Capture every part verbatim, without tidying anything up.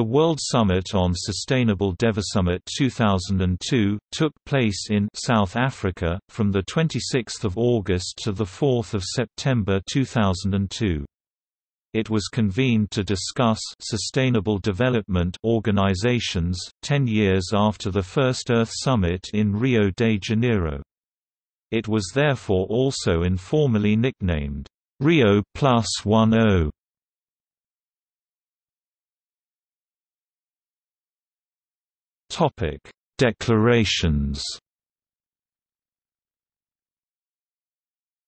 The World Summit on Sustainable Development Summit two thousand two took place in South Africa from the twenty-sixth of August to the fourth of September two thousand two. It was convened to discuss sustainable development organizations ten years after the first Earth Summit in Rio de Janeiro. It was therefore also informally nicknamed Rio plus ten. Topic: Declarations.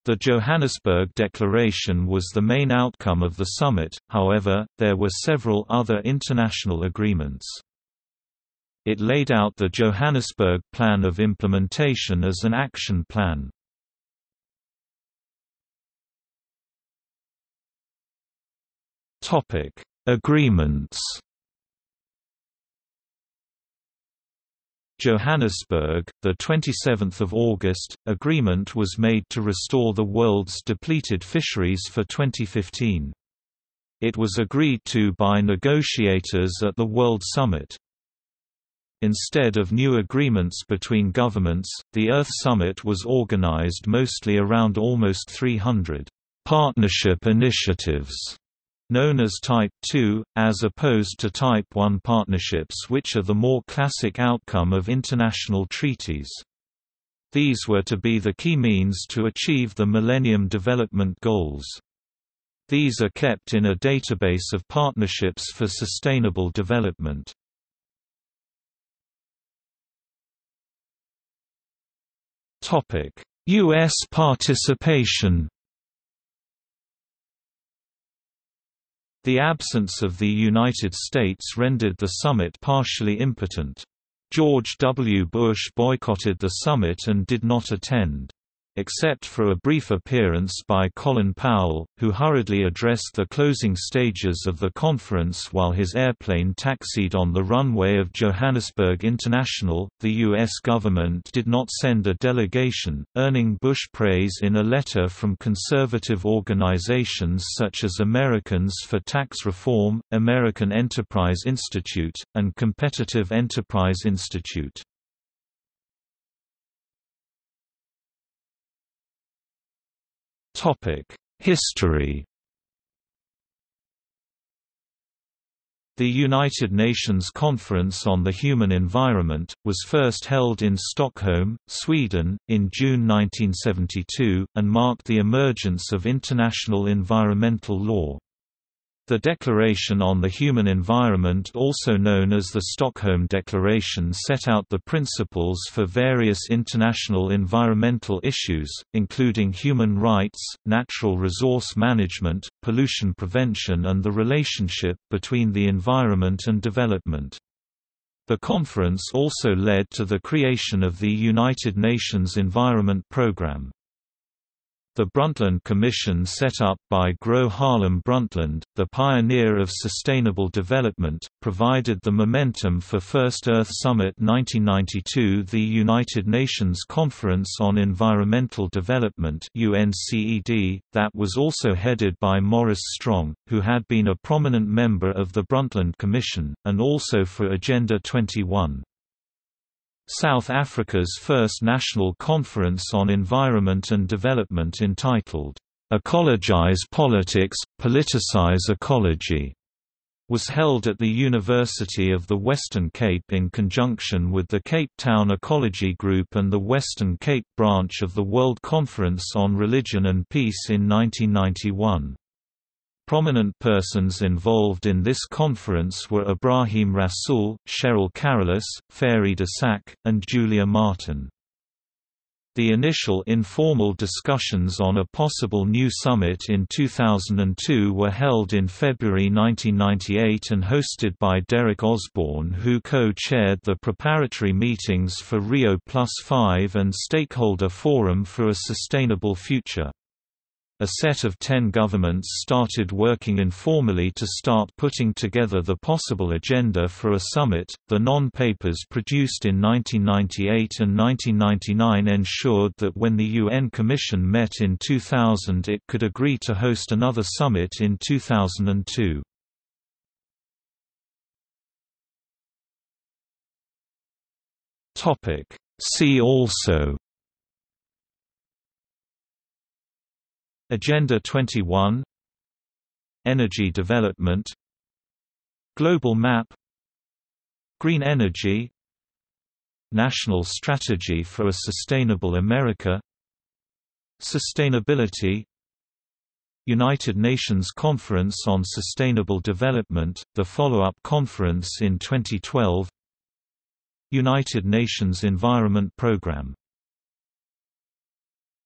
The Johannesburg Declaration was the main outcome of the summit, however, there were several other international agreements. It laid out the Johannesburg Plan of Implementation as an action plan. Agreements. Johannesburg, the twenty-seventh of August, agreement was made to restore the world's depleted fisheries for twenty fifteen. It was agreed to by negotiators at the World Summit. Instead of new agreements between governments, the Earth Summit was organized mostly around almost three hundred partnership initiatives, known as Type two, as opposed to Type one partnerships, which are the more classic outcome of international treaties. These were to be the key means to achieve the Millennium Development Goals. These are kept in a database of partnerships for sustainable development. U S participation. The absence of the United States rendered the summit partially impotent. George W. Bush boycotted the summit and did not attend. Except for a brief appearance by Colin Powell, who hurriedly addressed the closing stages of the conference while his airplane taxied on the runway of Johannesburg International, the U S government did not send a delegation, earning Bush praise in a letter from conservative organizations such as Americans for Tax Reform, American Enterprise Institute, and Competitive Enterprise Institute. History. The United Nations Conference on the Human Environment, was first held in Stockholm, Sweden, in June nineteen seventy-two, and marked the emergence of international environmental law. The Declaration on the Human Environment, also known as the Stockholm Declaration, set out the principles for various international environmental issues, including human rights, natural resource management, pollution prevention and the relationship between the environment and development. The conference also led to the creation of the United Nations Environment Programme. The Brundtland Commission, set up by Gro Harlem Brundtland, the pioneer of sustainable development, provided the momentum for First Earth Summit nineteen ninety-two. The United Nations Conference on Environmental Development (U N C E D), that was also headed by Maurice Strong, who had been a prominent member of the Brundtland Commission, and also for Agenda twenty-one. South Africa's first national conference on environment and development, entitled, "Ecologize Politics, Politicize Ecology", was held at the University of the Western Cape in conjunction with the Cape Town Ecology Group and the Western Cape branch of the World Conference on Religion and Peace in nineteen ninety-one. Prominent persons involved in this conference were Ibrahim Rasool, Cheryl Carolus, Fairy de Sac, and Julia Martin. The initial informal discussions on a possible new summit in two thousand two were held in February nineteen ninety-eight and hosted by Derek Osborne, who co-chaired the preparatory meetings for Rio plus five and Stakeholder Forum for a Sustainable Future. A set of ten governments started working informally to start putting together the possible agenda for a summit. The non-papers produced in nineteen ninety-eight and nineteen ninety-nine ensured that when the U N Commission met in two thousand, it could agree to host another summit in two thousand two. Topic. See also: Agenda twenty-one, Energy development, Global map, Green energy, National strategy for a sustainable America, Sustainability, United Nations Conference on Sustainable Development, the follow-up conference in twenty twelve, United Nations Environment Programme.